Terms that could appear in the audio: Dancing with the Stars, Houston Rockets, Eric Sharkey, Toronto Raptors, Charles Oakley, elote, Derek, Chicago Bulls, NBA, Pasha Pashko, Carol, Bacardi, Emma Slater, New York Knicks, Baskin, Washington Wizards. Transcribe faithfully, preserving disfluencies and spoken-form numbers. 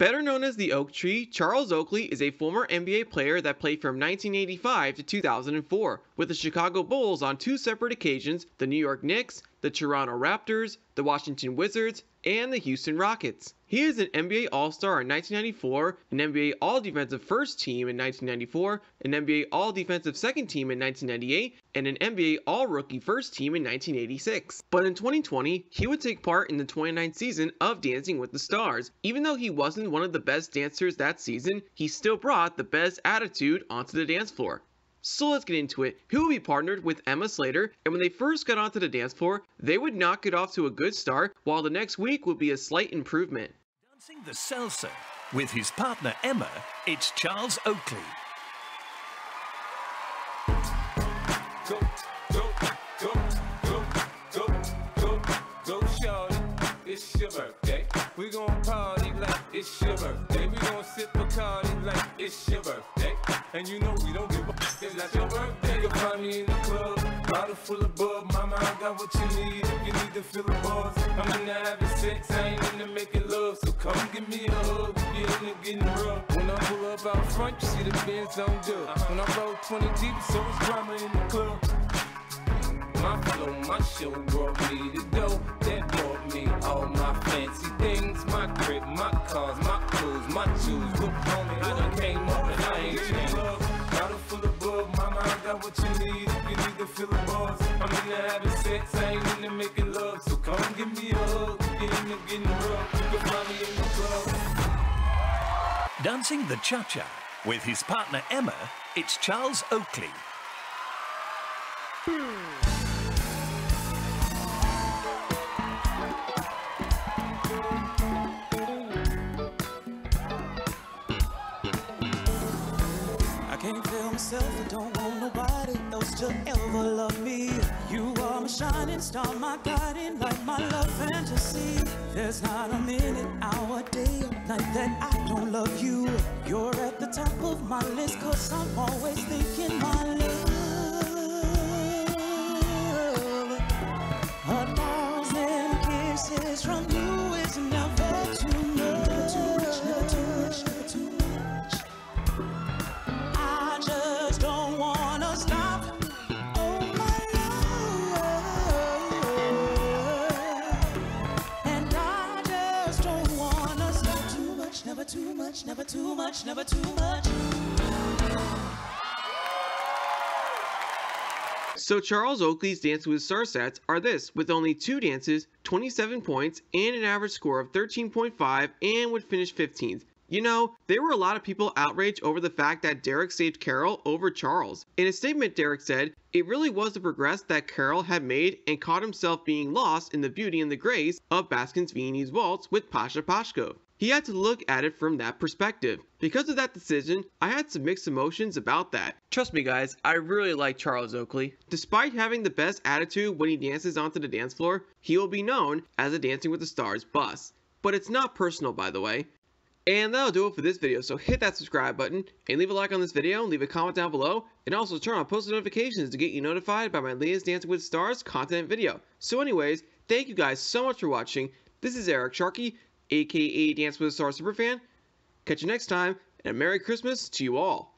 Better known as the Oak Tree, Charles Oakley is a former N B A player that played from nineteen eighty-five to two thousand four with the Chicago Bulls on two separate occasions, the New York Knicks, the Toronto Raptors, the Washington Wizards, and the Houston Rockets. He is an N B A All-Star in nineteen ninety-four, an N B A All-Defensive First Team in nineteen ninety-four, an N B A All-Defensive Second Team in nineteen ninety-eight, and an N B A All-Rookie First Team in nineteen eighty-six. But in twenty twenty, he would take part in the twenty-ninth season of Dancing with the Stars. Even though he wasn't one of the best dancers that season, he still brought the best attitude onto the dance floor. So let's get into it. He will be partnered with Emma Slater, and when they first got onto the dance floor, they would not get off to a good start, while the next week would be a slight improvement. Dancing the salsa with his partner Emma, it's Charles Oakley. Go, go, go, go, go, go, go, Charlie. It's your birthday. We're gonna party like it's your birthday. We're gonna sip Bacardi like it's your birthday. And you know we don't give a f**k, it's not your birthday. You'll find me in the club, bottle full of bub. Mama, I got what you need if you need to fill the bars. I'm in the having sex, I ain't in the making love. So come give me a hug, we in the getting rough. When I pull up out front, you see the Benz on dub. When I roll twenty deep, so it's drama in the club. My flow, my show brought me the dough. That brought me all my fancy things. My crib, my cars, my clothes, my shoes. Look on me, I done came up and I ain't changed. What you need, you need to fill the bars. I'm in the having sex, I ain't in the making love. So come give me a hug, get in the getting rough. You can find me in the club. Dancing the cha-cha with his partner Emma, it's Charles Oakley. I can't feel myself, I don't want nobody else to ever love me. You are my shining star, my guiding light, my love fantasy. There's not a minute, hour, day, or night that I don't love you. You're at the top of my list, cause I'm always thinking my love. A thousand kisses from you is never too much. Never too much, never too much, never too much. I just don't want too much, never too much, never too much. So Charles Oakley's Dancing with the Stars sets are this, with only two dances, twenty-seven points, and an average score of thirteen point five, and would finish fifteenth. You know, there were a lot of people outraged over the fact that Derek saved Carol over Charles. In a statement, Derek said, "It really was the progress that Carol had made and caught himself being lost in the beauty and the grace of Baskin's Viennese Waltz with Pasha Pashko. He had to look at it from that perspective. Because of that decision, I had some mixed emotions about that." Trust me guys, I really like Charles Oakley. Despite having the best attitude when he dances onto the dance floor, he will be known as a Dancing with the Stars bust. But it's not personal, by the way. And that'll do it for this video, so hit that subscribe button, and leave a like on this video, and leave a comment down below, and also turn on post notifications to get you notified about my latest Dancing with the Stars content video. So anyways, thank you guys so much for watching. This is Eric Sharkey, A K A Dance with the Stars Superfan. Catch you next time, and a Merry Christmas to you all.